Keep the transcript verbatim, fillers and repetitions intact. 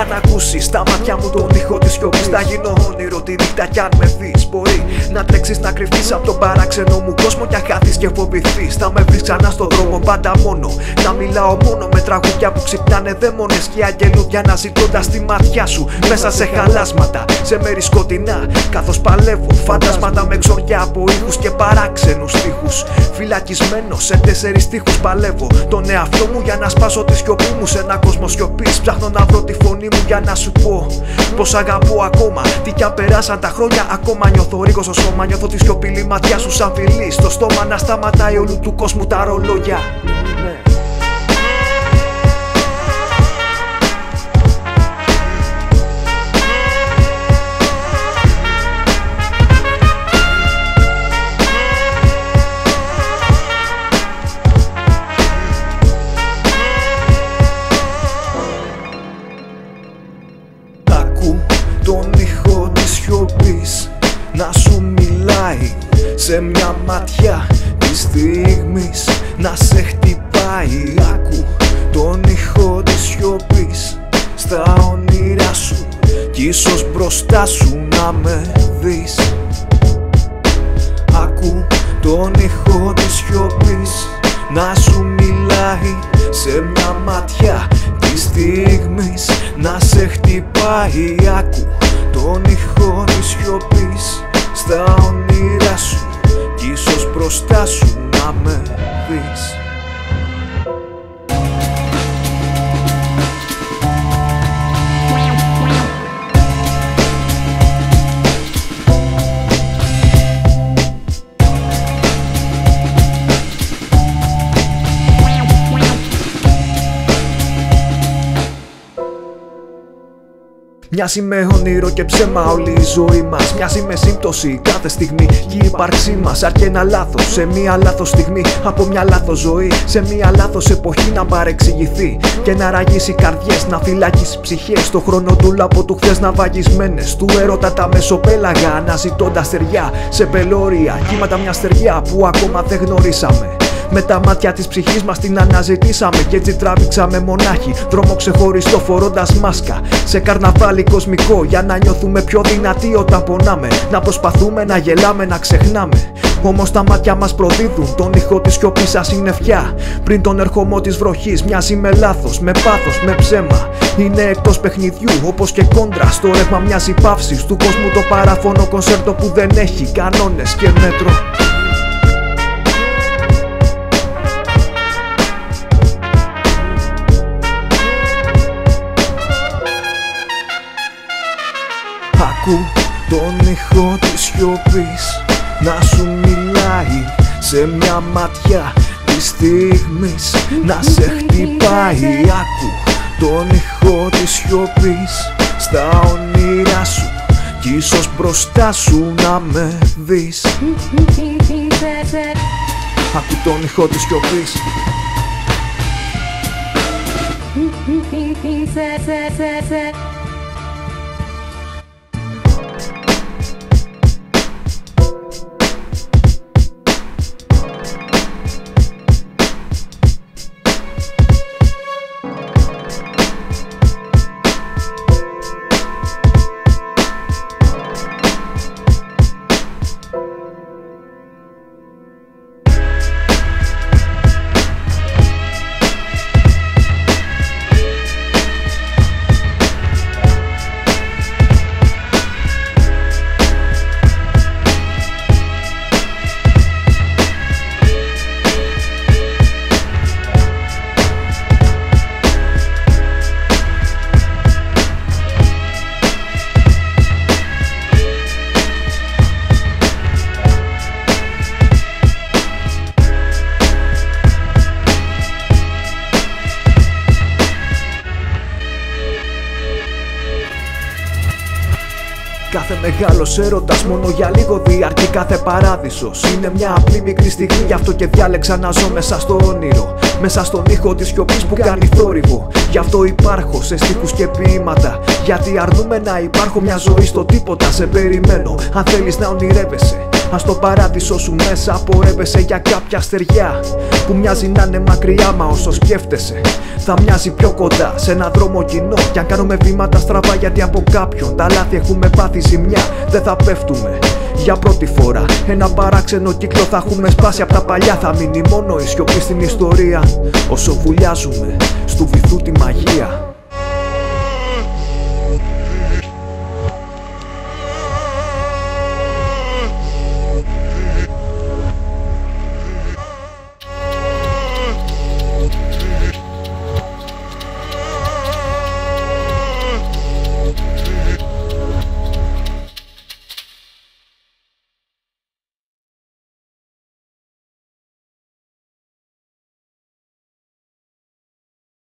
Αν ακούσεις τα μάτια μου τον τοίχο της σιωπής, θα γίνω όνειρο τη νύχτα κι αν με βρεις. Μπορεί να τρέξεις, να κρυφτείς από τον παράξενο μου κόσμο κι αν χάθεις και φοβηθείς, θα με βρεις ξανά στον δρόμο πάντα μόνο. Θα μιλάω μόνο με τραγούδια που ξυπνάνε δαίμονες και αγγελούδια, αναζητώντας τη ματιά σου μέσα σε χαλάσματα, σε μέρη σκοτεινά. Καθώς παλεύω, φαντάσματα με ξοριά από ήχους και παράξενους τοίχους. Φυλακισμένος σε τέσσερις τοίχους παλεύω τον εαυτό μου για να σπάσω τη σιωπή μου. Σε ένα κόσμο σιωπής ψάχνω να βρω τη φωνή μου για να σου πω πως αγαπώ ακόμα. Τι κι αν περάσαν τα χρόνια, ακόμα νιώθω ρίγο στο σώμα. Νιώθω τη σιωπηλή ματιά σου σαν φιλή στο στόμα να σταματάει όλου του κόσμου τα ρολόγια. Τον ήχο της σιωπής να σου μιλάει σε μια ματιά της στιγμής να σε χτυπάει. Άκου τον ήχο της σιωπής στα όνειρά σου κι ίσως μπροστά σου να με δεις. Άκου τον ήχο της σιωπής να σου μιλάει σε μια ματιά της στιγμής να σε χτυπάει. Άκου τον ήχο της σιωπής στα όνειρά σου κι ίσως μπροστά σου να με δεις. Μοιάζει με όνειρο και ψέμα όλη η ζωή μας. Μοιάζει με σύμπτωση κάθε στιγμή και η ύπαρξή μας. Αρκεί ένα λάθος σε μια λάθος στιγμή, από μια λάθος ζωή, σε μια λάθος εποχή να παρεξηγηθεί και να ραγίσει καρδιές, να φυλακίσει ψυχές. Το χρόνο του λάπο του χθες να βαγισμένες του έρωτα τα μεσοπέλαγα, αναζητώντας στεριά σε πελώρια κύματα, μια στεριά που ακόμα δεν γνωρίσαμε. Με τα μάτια της ψυχής μας την αναζητήσαμε κι έτσι τράβηξαμε μονάχοι δρόμο ξεχωριστό φορώντας μάσκα. Σε καρναβάλι κοσμικό για να νιώθουμε πιο δυνατοί όταν πονάμε. Να προσπαθούμε να γελάμε, να ξεχνάμε. Όμως τα μάτια μας προδίδουν τον ήχο της σιωπής σαν συννεφιά. Πριν τον ερχομό της βροχής μοιάζει με λάθος, με πάθος, με ψέμα. Είναι εκτός παιχνιδιού όπως και κόντρα στο ρεύμα μιας υπαύσης του κόσμου, το παράφωνο κονσέρτο που δεν έχει κανόνες και μέτρο. Ακού τον ήχο της σιωπής να σου μιλάει σε μια ματιά της στιγμής να σε χτυπάει. Ακού τον ήχο της σιωπής στα όνειρά σου κι ίσως μπροστά σου να με δεις. Ακού τον ήχο της σιωπής. Κάθε μεγάλος έρωτας μόνο για λίγο διαρκεί, κάθε παράδεισος είναι μια απλή μικρή στιγμή. Γι' αυτό και διάλεξα να ζω μέσα στο όνειρο, μέσα στον ήχο της σιωπής που κάνει θόρυβο. Γι' αυτό υπάρχω σε στίχους και ποίηματα, γιατί αρνούμε να υπάρχω μια ζωή στο τίποτα. Σε περιμένω αν θέλεις να ονειρεύεσαι. Αν στο παράδεισο σου μέσα πορεύεσαι για κάποια στεριά που μοιάζει να είναι μακριά, μα όσο σκέφτεσαι θα μοιάζει πιο κοντά. Σε έναν δρόμο κοινό, κι αν κάνουμε βήματα στραβά, γιατί από κάποιον τα λάθη έχουμε πάθει ζημιά, δεν θα πέφτουμε για πρώτη φορά. Ένα παράξενο κύκλο θα έχουμε σπάσει απ' τα παλιά. Θα μείνει μόνο η σιωπή στην ιστορία όσο βουλιάζουμε στου βυθού τη μαγεία.